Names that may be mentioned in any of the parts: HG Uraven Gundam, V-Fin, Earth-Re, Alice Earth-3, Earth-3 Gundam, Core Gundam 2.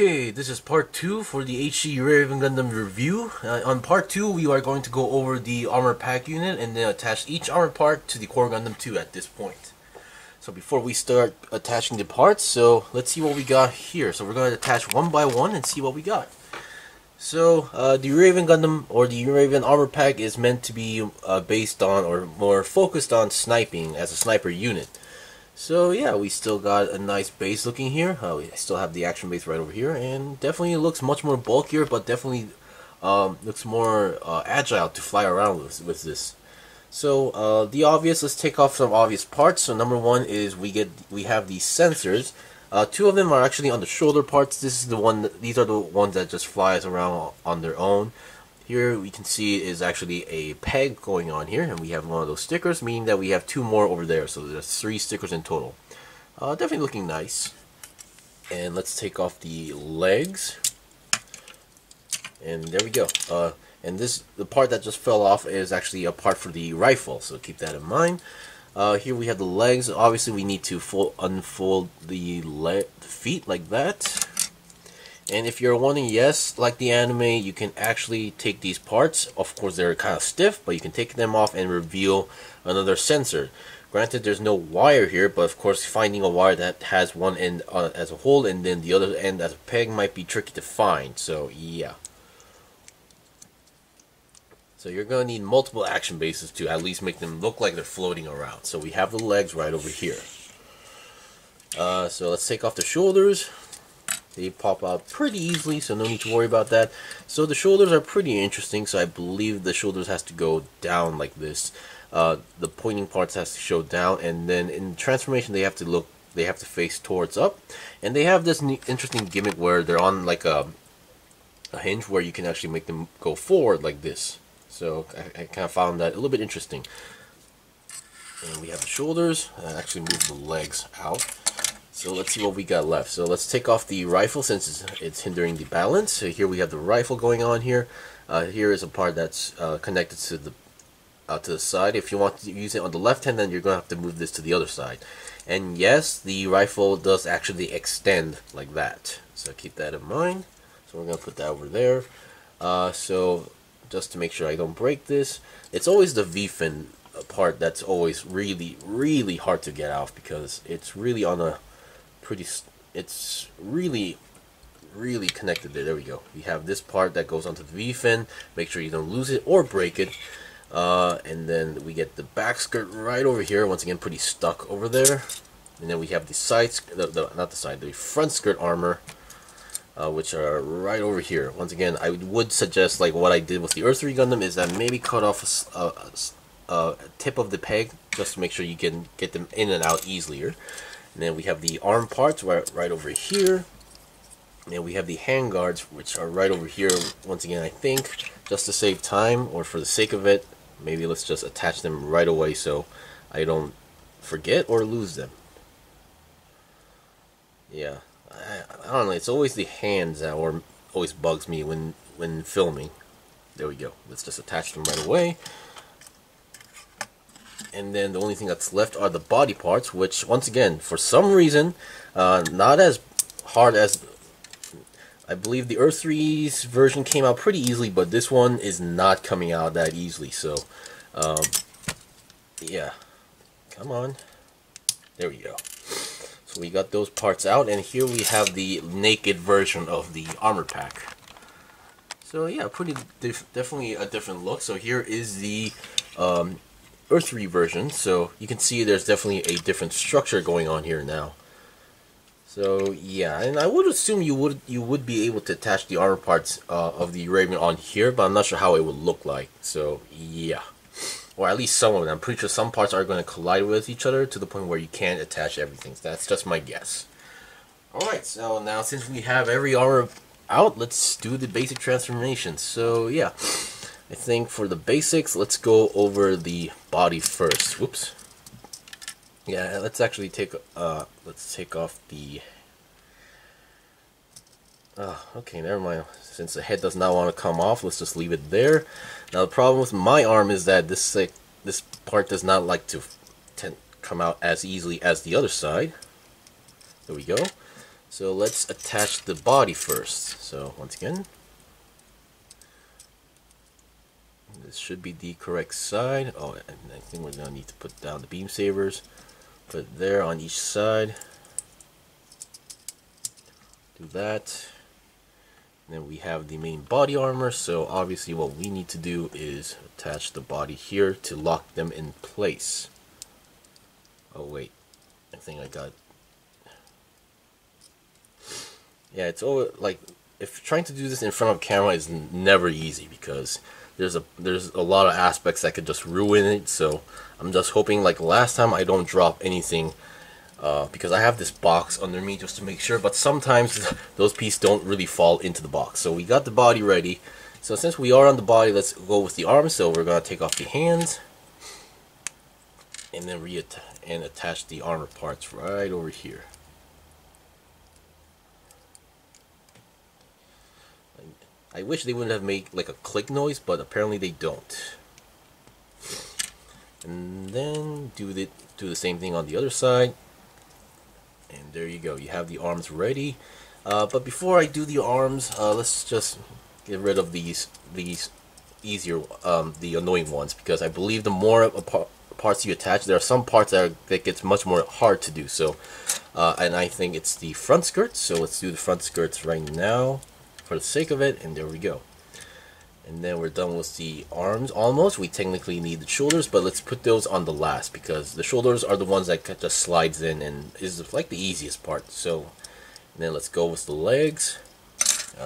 Okay, this is part 2 for the HG Uraven Gundam review. On part 2, we are going to go over the armor pack unit and then attach each armor part to the Core Gundam 2 at this point. So before we start attaching the parts, let's see what we got here. So we're going to attach one by one and see what we got. So the Uraven Gundam, or the Uraven armor pack, is meant to be based on, or more focused on, sniping as a sniper unit. So yeah, we still got a nice base looking here. We still have the action base right over here, and definitely looks much more bulkier, but definitely looks more agile to fly around with this. So the obvious, let's take off some obvious parts. So number one is we have these sensors. Two of them are actually on the shoulder parts. This is the one. These are the ones that just flies around on their own. Here we can see is actually a peg going on here, and we have one of those stickers, meaning that we have two more over there, so there's three stickers in total. Definitely looking nice. And let's take off the legs, and there we go. And the part that just fell off is actually a part for the rifle, so keep that in mind. Here we have the legs. Obviously we need to unfold the feet like that. And if you're wondering, yes, like the anime, you can actually take these parts. Of course, they're kind of stiff, but you can take them off and reveal another sensor. Granted, there's no wire here, but of course, finding a wire that has one end as a hole and then the other end as a peg might be tricky to find. So, yeah. So you're going to need multiple action bases to at least make them look like they're floating around. So we have the legs right over here. So let's take off the shoulders. They pop out pretty easily, so no need to worry about that. So the shoulders are pretty interesting, so I believe the shoulders has to go down like this. The pointing parts has to show down, and then in transformation they have to face towards up. And they have this interesting gimmick where they're on like a hinge where you can actually make them go forward like this. So I kind of found that a little bit interesting. And we have the shoulders. I actually move the legs out. So let's see what we got left. So let's take off the rifle since it's hindering the balance. So here we have the rifle going on here. Here is a part that's connected to the side. If you want to use it on the left hand, then you're going to have to move this to the other side. And yes, the rifle does actually extend like that. So keep that in mind. So we're going to put that over there. So just to make sure I don't break this, it's always the V-Fin part that's always really, really hard to get off because it's really on a it's really, really connected there. There we go. We have this part that goes onto the V-Fin. Make sure you don't lose it or break it. And then we get the back skirt right over here. Once again, pretty stuck over there. And then we have the sides, the front skirt armor, which are right over here. Once again, I would suggest, like what I did with the Earth-3 Gundam, is that maybe cut off a tip of the peg just to make sure you can get them in and out easier. And then we have the arm parts right over here. And we have the hand guards, which are right over here. Once again, I think, just to save time, or for the sake of it, maybe let's just attach them right away so I don't forget or lose them. Yeah, I don't know, it's always the hands that always bugs me when filming. There we go. Let's just attach them right away. And then the only thing that's left are the body parts, which once again, for some reason, not as hard as, I believe the Earth-3's version came out pretty easily, but this one is not coming out that easily. So, yeah, come on, there we go. So we got those parts out, and here we have the naked version of the armor pack. So yeah, pretty definitely a different look. So here is the Earth-Re version, so you can see there's definitely a different structure going on here now. So yeah, and I would assume you would be able to attach the armor parts of the Uraven on here, but I'm not sure how it would look like. So yeah, or at least some of them. I'm pretty sure some parts are going to collide with each other to the point where you can't attach everything. So that's just my guess. All right, so now since we have every armor out, let's do the basic transformation. So yeah. I think for the basics, let's go over the body first. Whoops. Yeah, let's actually take let's take off the. Okay, never mind. Since the head does not want to come off, let's just leave it there. Now the problem with my arm is that this part does not like to come out as easily as the other side. There we go. So let's attach the body first. So once again, this should be the correct side. Oh, and I think we're gonna need to put down the beam sabers. Put there on each side. Do that. And then we have the main body armor. So obviously what we need to do is attach the body here to lock them in place. Oh wait, I think I got... Yeah, it's always like, if trying to do this in front of camera is never easy, because there's a lot of aspects that could just ruin it. So I'm just hoping, like last time, I don't drop anything because I have this box under me just to make sure. But sometimes those pieces don't really fall into the box. So we got the body ready. So since we are on the body, let's go with the arms. So we're gonna take off the hands and then attach the armor parts right over here. I wish they wouldn't have made like a click noise, but apparently they don't. And then do the same thing on the other side. And there you go, you have the arms ready. But before I do the arms, let's just get rid of these easier, the annoying ones, because I believe the more parts you attach, there are some parts that gets much more hard to do. So, and I think it's the front skirts. So let's do the front skirts right now, for the sake of it, and there we go. And then we're done with the arms almost. We technically need the shoulders, but let's put those on the last, because the shoulders are the ones that just slides in and is like the easiest part. So, and then let's go with the legs.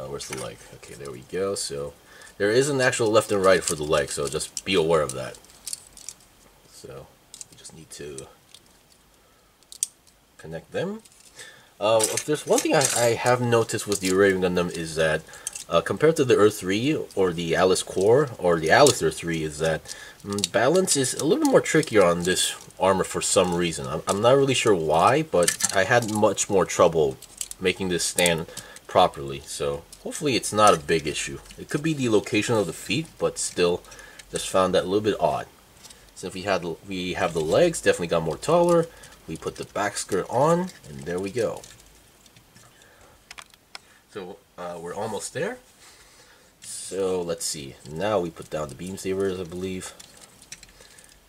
Where's the leg? Okay, there we go. So there is an actual left and right for the leg, so just be aware of that. So we just need to connect them. If there's one thing I have noticed with the Uraven Gundam is that compared to the Earth 3 or the Alice Core or the Alice Earth-3 is that balance is a little bit more trickier on this armor for some reason. I'm not really sure why, but I had much more trouble making this stand properly. So hopefully it's not a big issue. It could be the location of the feet, but still just found that a little bit odd. So if we have the legs, definitely got more taller. We put the back skirt on, and there we go. So we're almost there. So let's see. Now we put down the beam sabers, I believe.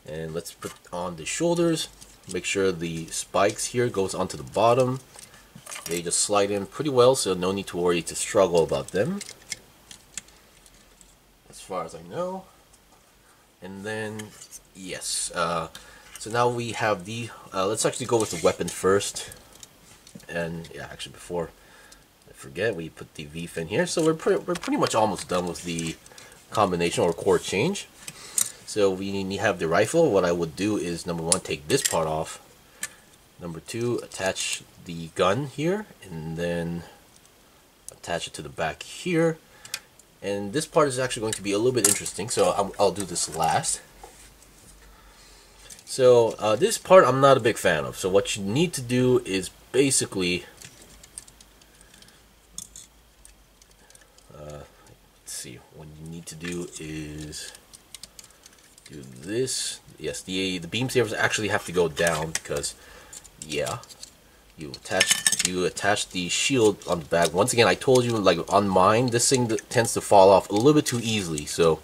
And let's put on the shoulders. Make sure the spikes here goes onto the bottom. They just slide in pretty well, so no need to worry to struggle about them, as far as I know. And then, yes. So now we have the, let's actually go with the weapon first. And yeah, actually before I forget, we put the V-Fin here. So we're pretty much almost done with the combination or core change. So we have the rifle. What I would do is, number one, take this part off. Number two, attach the gun here, and then attach it to the back here. And this part is actually going to be a little bit interesting, so I'll do this last. So this part I'm not a big fan of. So what you need to do is basically, let's see, what you need to do is do this. Yes, the beam sabers actually have to go down, because yeah, you attach the shield on the back. Once again, I told you, like on mine, this thing tends to fall off a little bit too easily. So.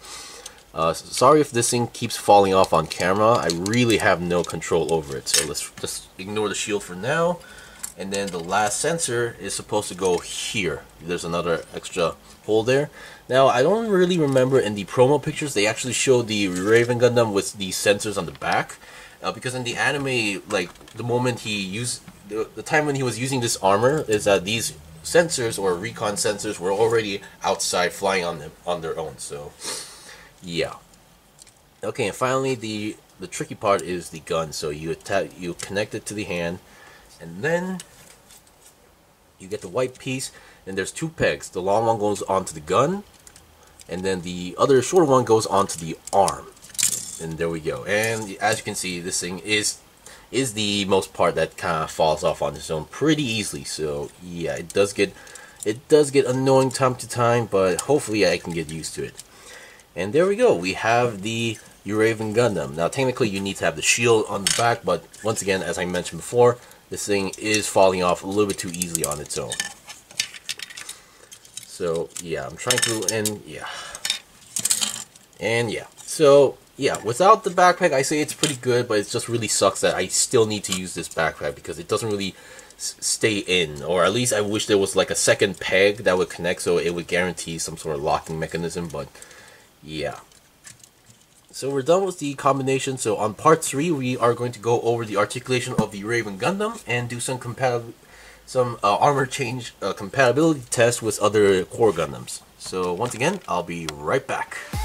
Sorry if this thing keeps falling off on camera. I really have no control over it, so let's just ignore the shield for now. And then the last sensor is supposed to go here. There's another extra hole there. Now, I don't really remember in the promo pictures, they actually showed the Uraven Gundam with the sensors on the back, because in the anime, like the moment he used, the time when he was using this armor is that these sensors or recon sensors were already outside flying on them on their own. So. Yeah. Okay, and finally the tricky part is the gun. So you connect it to the hand, and then you get the white piece, and there's two pegs. The long one goes onto the gun, and then the other shorter one goes onto the arm. And there we go. And as you can see, this thing is the most part that kind of falls off on its own pretty easily. So yeah, it does get annoying time to time, but hopefully I can get used to it. And there we go, we have the Uraven Gundam. Now technically you need to have the shield on the back, but once again, as I mentioned before, this thing is falling off a little bit too easily on its own. So yeah, I'm trying to, and yeah. So yeah, without the backpack, I say it's pretty good, but it just really sucks that I still need to use this backpack because it doesn't really stay in, or at least I wish there was like a second peg that would connect so it would guarantee some sort of locking mechanism, but yeah. So we're done with the combination. So on part 3 we are going to go over the articulation of the Uraven Gundam and do some armor change compatibility tests with other Core Gundams. So once again, I'll be right back.